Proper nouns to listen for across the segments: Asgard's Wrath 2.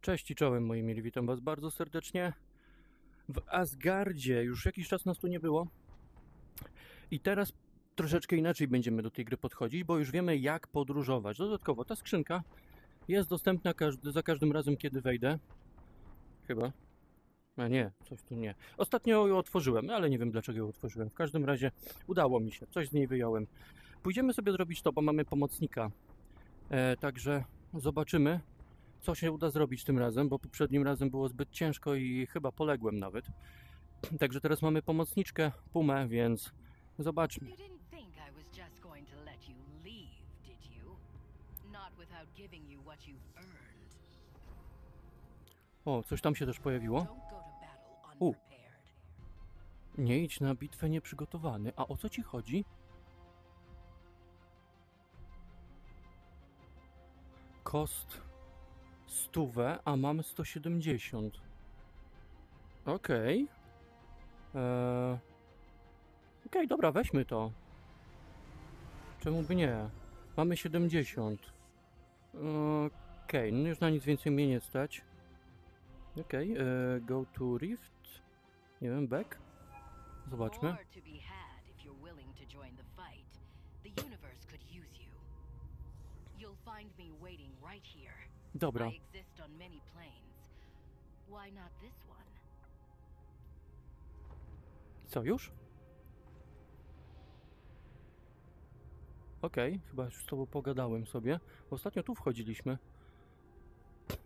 Cześć i czołem, moi mili, witam was bardzo serdecznie w Asgardzie. Już jakiś czas nas tu nie było i teraz troszeczkę inaczej będziemy do tej gry podchodzić, bo już wiemy, jak podróżować. Dodatkowo ta skrzynka jest dostępna za każdym razem, kiedy wejdę. Chyba. A nie, coś tu nie. Ostatnio ją otworzyłem, ale nie wiem, dlaczego ją otworzyłem. W każdym razie udało mi się, coś z niej wyjąłem. Pójdziemy sobie zrobić to, bo mamy pomocnika. Także zobaczymy, co się uda zrobić tym razem, bo poprzednim razem było zbyt ciężko i chyba poległem nawet. Także teraz mamy pomocniczkę, Pumę, więc zobaczmy. O, coś tam się też pojawiło. Nie idź na bitwę nieprzygotowany. A o co ci chodzi? Kost 100, a mam 170. Okej. Okej, dobra, weźmy to. Czemu by nie? Mamy 70. Okej, no już na nic więcej mnie nie stać. Okej, go to rift. Nie wiem, back. Zobaczmy. Dobra. Co, już? Okej, chyba już z tobą pogadałem sobie. Ostatnio tu wchodziliśmy.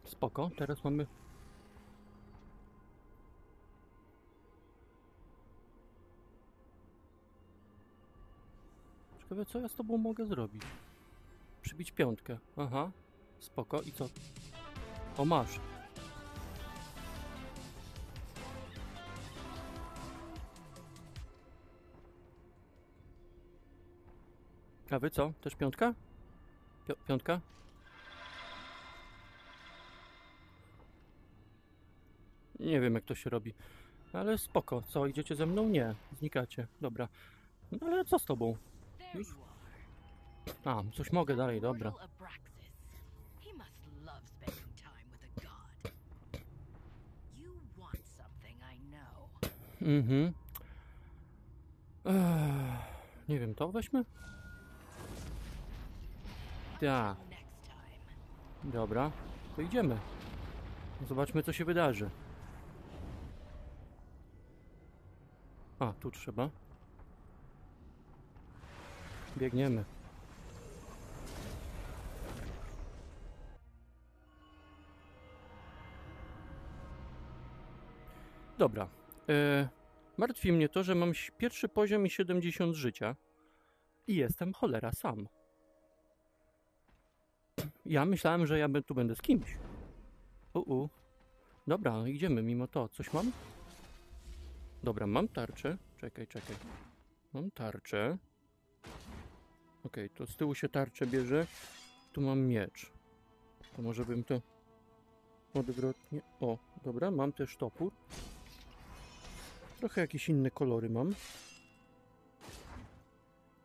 Spoko, teraz mamy... Ciekawe, co ja z tobą mogę zrobić? Przybić piątkę. Aha. Spoko. I co? O, masz. A wy co? Też piątka? Piątka? Nie wiem, jak to się robi. Ale spoko. Co? Idziecie ze mną? Nie. Znikacie. Dobra. No ale co z tobą? Już? A, coś mogę dalej, dobra. Nie wiem, to weźmy? Tak. Dobra, to idziemy. Zobaczmy, co się wydarzy. A, tu trzeba. Biegniemy. Dobra. Martwi mnie to, że mam pierwszy poziom i 70 życia. I jestem cholera sam. Ja myślałem, że ja tu będę z kimś. Dobra, idziemy mimo to. Coś mam? Dobra, mam tarczę. Czekaj. Mam tarczę. Okej, to z tyłu się tarczę bierze. Tu mam miecz. To może bym to odwrotnie... O, dobra, mam też topór. Trochę jakieś inne kolory mam.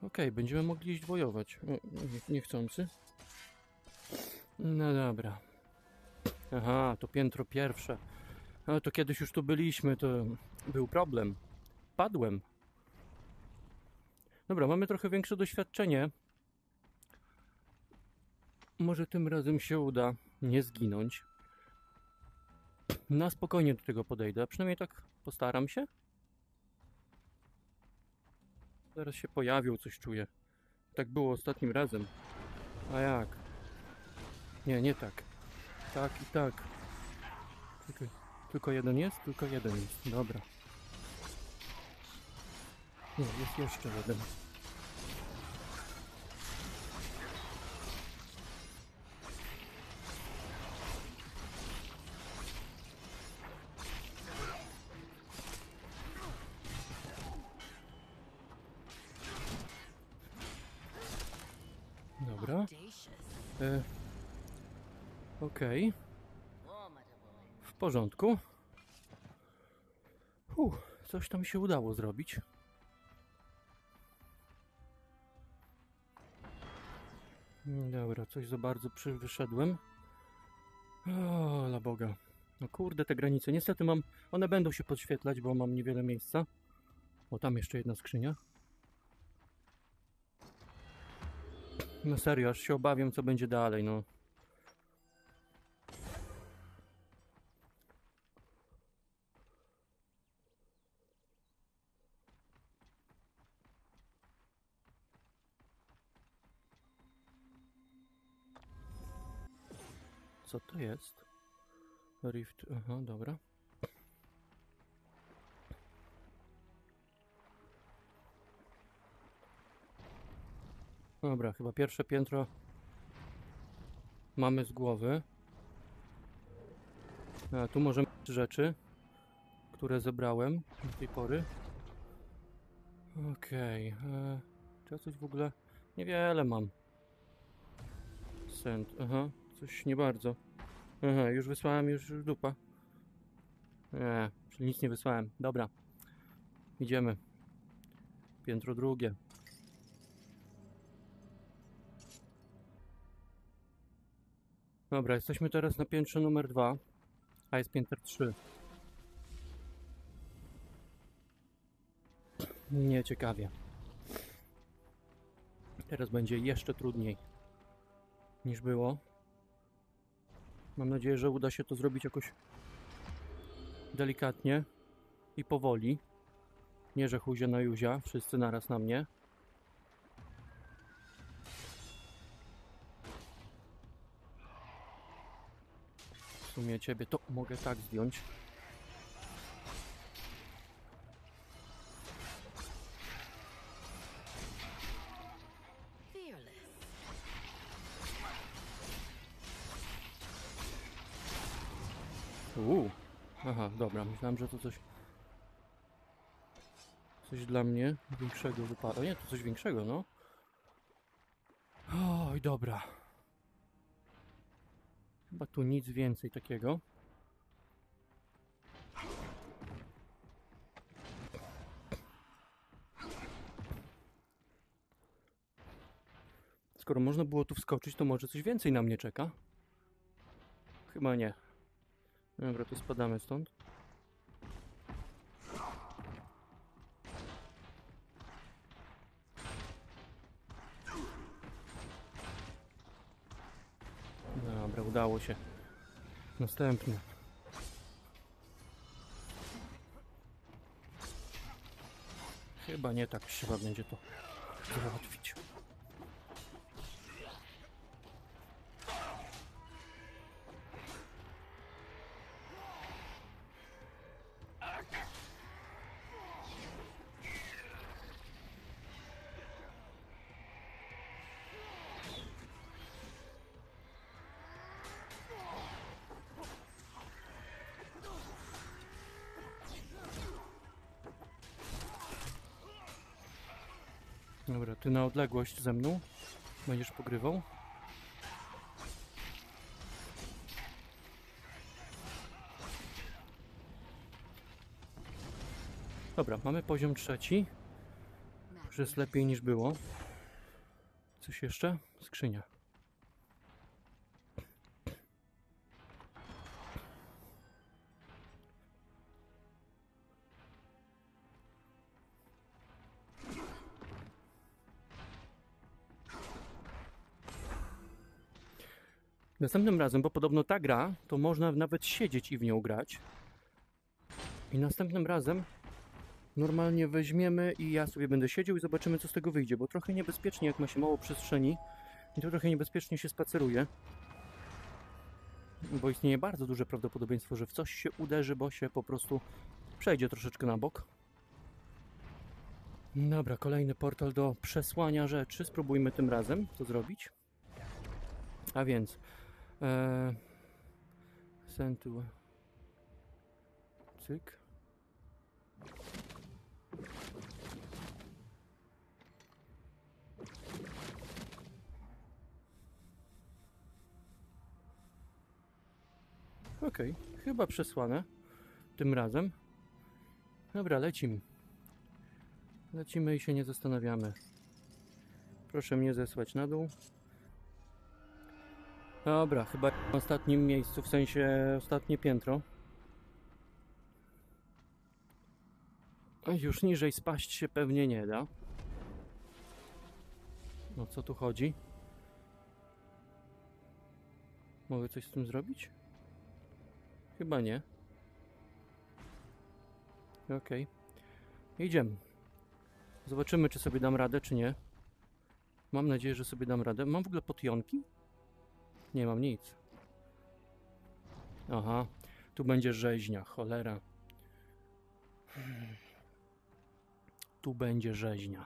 Okej, będziemy mogli iść wojować. Niechcący. No dobra. Aha, to piętro pierwsze. No to kiedyś już tu byliśmy, to był problem. Padłem. Dobra, mamy trochę większe doświadczenie. Może tym razem się uda nie zginąć. Na spokojnie do tego podejdę, przynajmniej tak postaram się. Zaraz się pojawił, coś czuję. Tak było ostatnim razem. A jak? Nie, nie tak. Tak i tak. Tylko jeden jest? Tylko jeden jest. Dobra. No, jest jeszcze jeden. Dobra. Okej. W porządku. Coś tam się udało zrobić. Dobra, coś za bardzo wyszedłem. O, la droga. No kurde, te granice. Niestety mam... One będą się podświetlać, bo mam niewiele miejsca. O, tam jeszcze jedna skrzynia. No serio, aż się obawiam, co będzie dalej, no. Co to jest? Rift, aha, dobra. Dobra, chyba pierwsze piętro mamy z głowy. A tu możemy mieć rzeczy, które zebrałem do tej pory. Okej. Czy ja coś w ogóle... Niewiele mam. Send, aha. Coś nie bardzo. Aha, już wysłałem, już dupa. Nie, czyli nic nie wysłałem. Dobra. Idziemy. Piętro drugie. Dobra, jesteśmy teraz na piętrze numer 2, a jest piętro 3. Nie ciekawie. Teraz będzie jeszcze trudniej niż było. Mam nadzieję, że uda się to zrobić jakoś delikatnie i powoli. Nie, że huzia na juzia, wszyscy naraz na mnie. W sumie ciebie to mogę tak zdjąć. Aha, dobra, myślałem, że to coś... Coś dla mnie większego wypada. O nie, to coś większego, no. Oj, dobra. Chyba tu nic więcej takiego. Skoro można było tu wskoczyć, to może coś więcej na mnie czeka? Chyba nie. Dobra, to spadamy stąd. Dobra, udało się. Następny. Chyba nie tak trzeba będzie to załatwić. Dobra, ty na odległość ze mną będziesz pogrywał. Dobra, mamy poziom 3. Już jest lepiej niż było. Coś jeszcze? Skrzynia. Następnym razem, bo podobno ta gra, to można nawet siedzieć i w nią grać. I następnym razem normalnie weźmiemy i ja sobie będę siedział i zobaczymy, co z tego wyjdzie, bo trochę niebezpiecznie, jak ma się mało przestrzeni, i to trochę niebezpiecznie się spaceruje. Bo istnieje bardzo duże prawdopodobieństwo, że w coś się uderzy, bo się po prostu przejdzie troszeczkę na bok. Dobra, kolejny portal do przesłania rzeczy. Spróbujmy tym razem to zrobić. A więc... Sentu. Cyk. Okej, chyba przesłane. Tym razem. Dobra, lecimy. Lecimy i się nie zastanawiamy. Proszę mnie zesłać na dół. Dobra, chyba w ostatnim miejscu, w sensie ostatnie piętro. Już niżej spaść się pewnie nie da. No co tu chodzi? Mogę coś z tym zrobić? Chyba nie. Okej. Idziemy. Zobaczymy, czy sobie dam radę, czy nie. Mam nadzieję, że sobie dam radę. Mam w ogóle potionki? Nie mam nic. Aha. Tu będzie rzeźnia. Cholera. Tu będzie rzeźnia.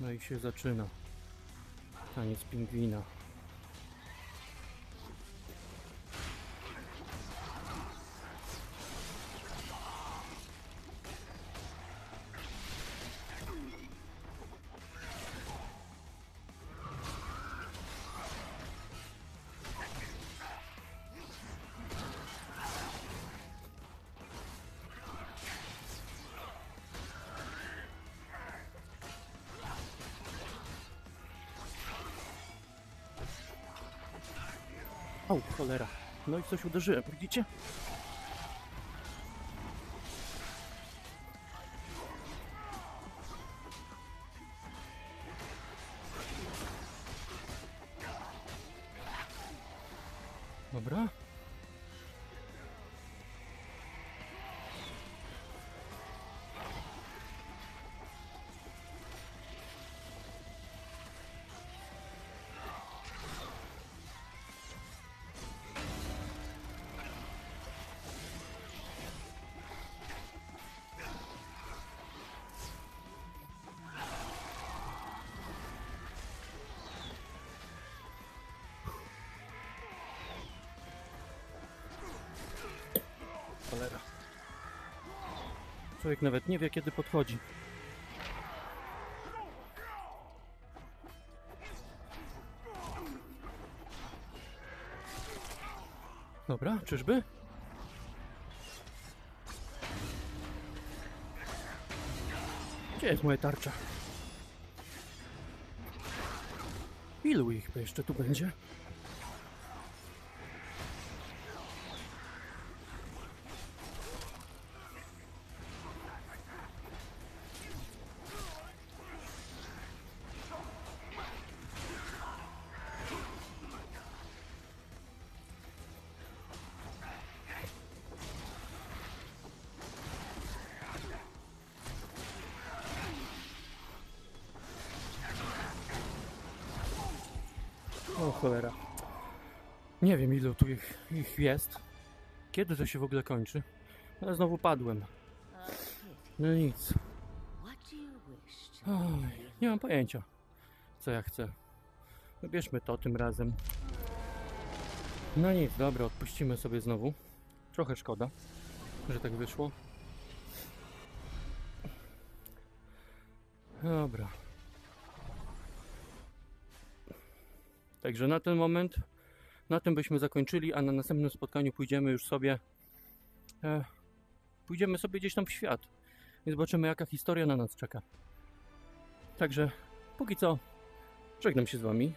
No i się zaczyna. Taniec pingwina. O, cholera. No i coś uderzyłem, widzicie? Dobra. Cholera. Człowiek nawet nie wie, kiedy podchodzi. Dobra, czyżby? Gdzie jest moja tarcza? Ilu ich jeszcze tu będzie? O cholera. Nie wiem, ilu tu ich jest. Kiedy to się w ogóle kończy? Ale znowu padłem. No nic. Oj, nie mam pojęcia, co ja chcę. No bierzmy to tym razem. No nic, dobra, odpuścimy sobie znowu. Trochę szkoda, że tak wyszło. Dobra. Także na ten moment, na tym byśmy zakończyli, a na następnym spotkaniu pójdziemy już sobie, gdzieś tam w świat i zobaczymy, jaka historia na nas czeka. Także póki co żegnam się z wami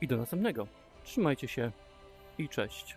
i do następnego. Trzymajcie się i cześć.